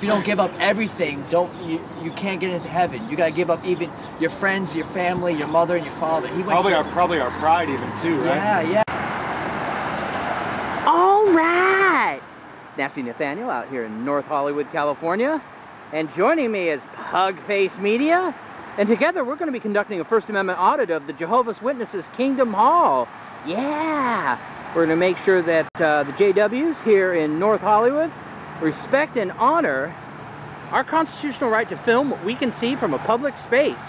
if you don't give up everything, you can't get into heaven. You got to give up even your friends, your family, your mother, and your father. He went probably our pride even too, right? Yeah, yeah. All right. Nasty Nathaniel out here in North Hollywood, California. And joining me is Pugface Media. And together we're going to be conducting a First Amendment audit of the Jehovah's Witnesses Kingdom Hall. Yeah. We're going to make sure that the JWs here in North Hollywood respect and honor our constitutional right to film what we can see from a public space.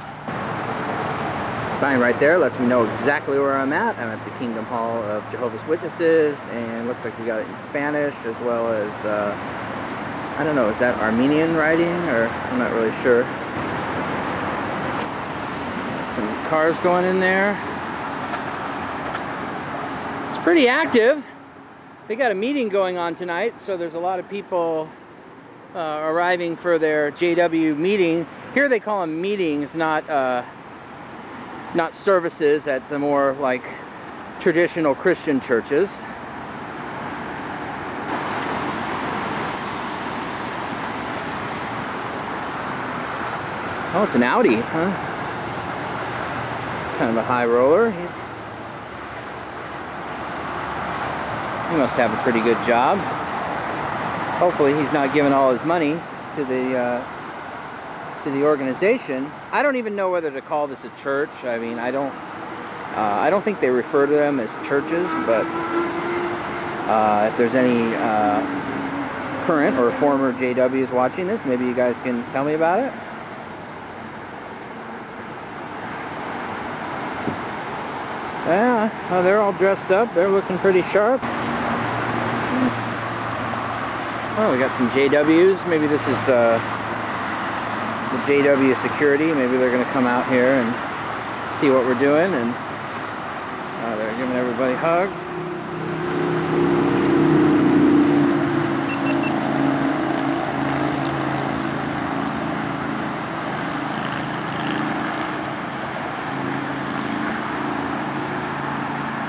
Sign right there lets me know exactly where I'm at. I'm at the Kingdom Hall of Jehovah's Witnesses, and looks like we got it in Spanish as well as, I don't know, is that Armenian writing? Or I'm not really sure. Some cars going in there. It's pretty active. They got a meeting going on tonight, so there's a lot of people arriving for their JW meeting. Here they call them meetings, not services at the more like traditional Christian churches. Oh, it's an Audi, huh? Kind of a high roller. He must have a pretty good job. Hopefully he's not giving all his money to the organization. I don't even know whether to call this a church. I mean, I don't think they refer to them as churches, but if there's any current or former JWs watching this, maybe you guys can tell me about it. Yeah, well, they're all dressed up. They're looking pretty sharp. Well, we got some JWs. Maybe this is the JW security. Maybe they're going to come out here and see what we're doing. And they're giving everybody hugs.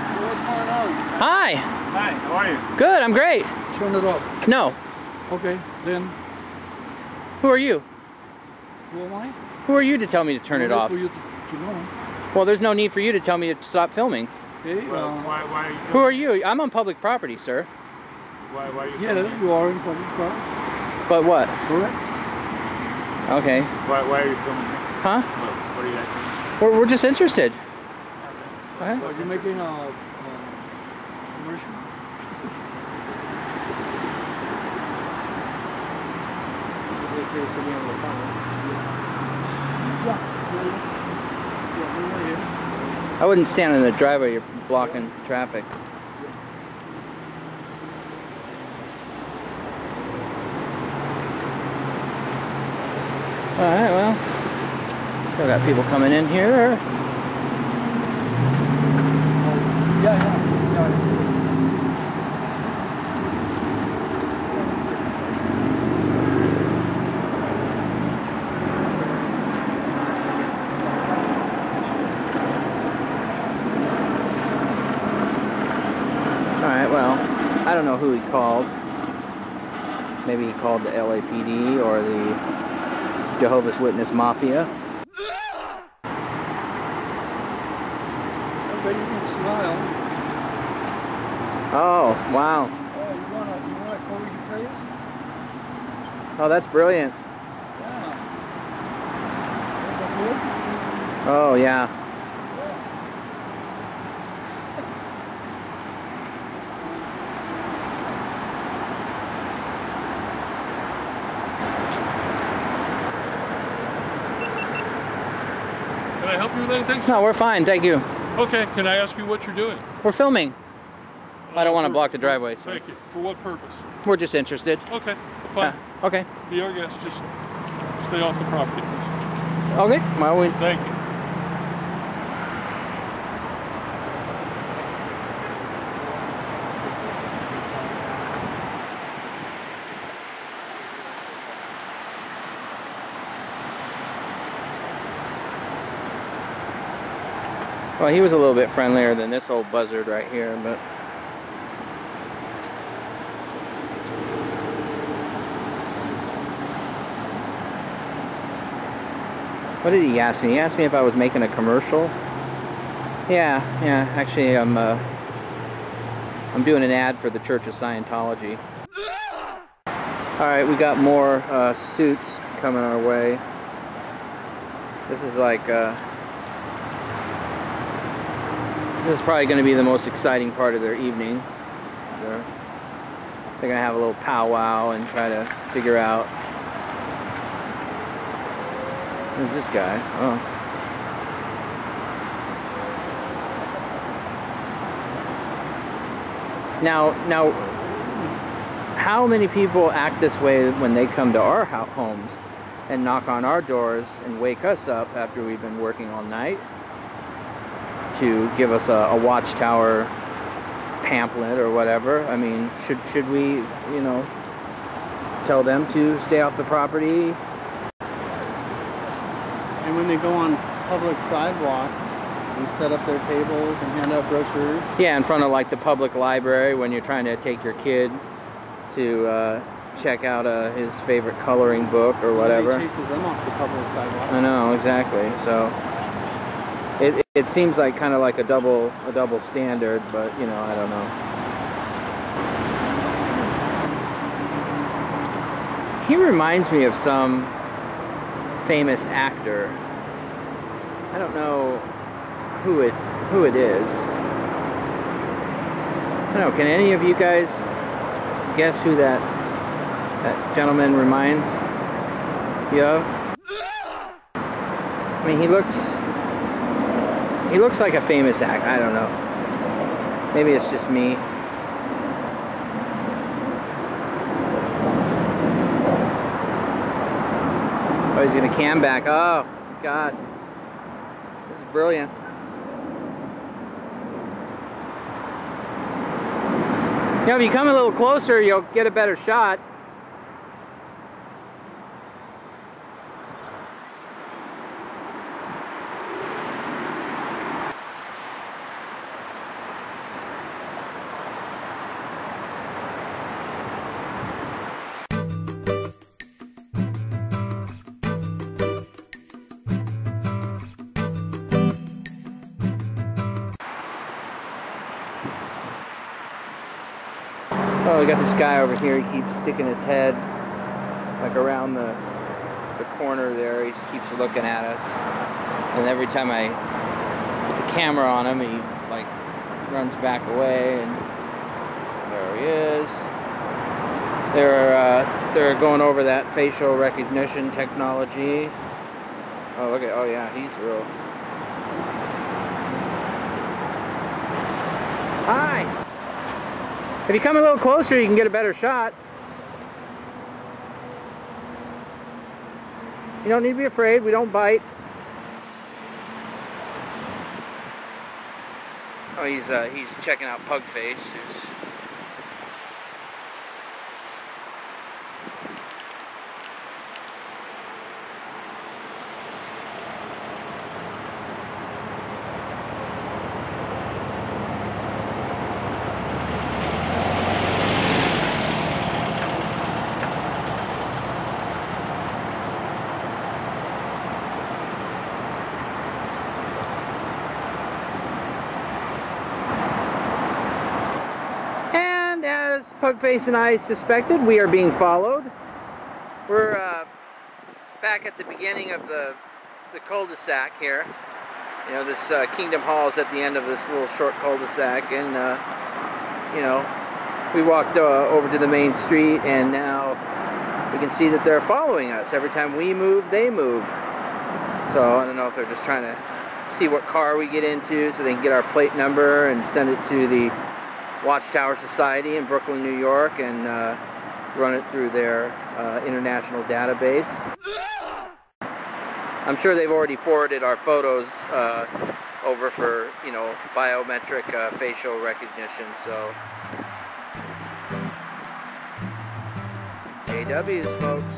So what's going on? Hi. Hi, how are you? Good, I'm great. Turn it off. No. Okay, then. Who are you? Who am I? Who are you to tell me to turn it off? For you to know. Well, there's no need for you to tell me to stop filming. Okay, well, why are you filming? Who are you? I'm on public property, sir. Why are you filming? Yeah, you are in public property. But what? Correct. Okay. Why are you filming? Huh? What are you guys doing? We're just interested. Okay. Are you making a commercial? I wouldn't stand in the driveway, you're blocking traffic. Alright, well, still got people coming in here. I don't know who he called. Maybe he called the LAPD or the Jehovah's Witness Mafia. I bet you can smile. Oh, wow. Oh, you wanna cover your face? Oh, that's brilliant. Yeah. Is that good? Oh, yeah. Anything? No, we're fine, thank you. Okay, can I ask you what you're doing? We're filming. I don't want to block the driveway. So. Thank you. For what purpose? We're just interested. Okay, fine. Okay. Be our guest, just stay off the property. Okay, my way. Thank you. Well, he was a little bit friendlier than this old buzzard right here, but... What did he ask me? He asked me if I was making a commercial. Yeah, actually I'm doing an ad for the Church of Scientology. Alright, we got more suits coming our way. This is like, this is probably going to be the most exciting part of their evening. They're going to have a little powwow and try to figure out. Who's this guy? Oh. Now, how many people act this way when they come to our homes and knock on our doors and wake us up after we've been working all night to give us a Watchtower pamphlet or whatever? I mean, should we, you know, tell them to stay off the property? And when they go on public sidewalks, and set up their tables and hand out brochures. Yeah, in front of like the public library when you're trying to take your kid to check out his favorite coloring book or whatever. Nobody chases them off the public sidewalk. I know, exactly. So it seems like kind of like a double standard, but you know, I don't know. He reminds me of some famous actor. I don't know who it is. I don't know, can any of you guys guess who that gentleman reminds you of? I mean, he looks like a famous actor. I don't know. Maybe it's just me. Oh, he's gonna cam back. Oh, God. This is brilliant. You know, if you come a little closer, you'll get a better shot. Oh, we got this guy over here, he keeps sticking his head like around the corner there. He keeps looking at us, and every time I put the camera on him, he like runs back away, and there he is. They're going over that facial recognition technology. Oh, look at, oh yeah, he's real. Hi! If you come a little closer, you can get a better shot. You don't need to be afraid, we don't bite. Oh, he's checking out Pugface. As Pugface and I suspected, we are being followed. We're back at the beginning of the cul-de-sac here. You know, this Kingdom Hall is at the end of this little short cul-de-sac, and you know, we walked over to the main street, and now we can see that they're following us. Every time we move, they move. So I don't know if they're just trying to see what car we get into so they can get our plate number and send it to the Watchtower Society in Brooklyn, New York, and run it through their international database. I'm sure they've already forwarded our photos over for, you know, biometric facial recognition, so... JWs, folks.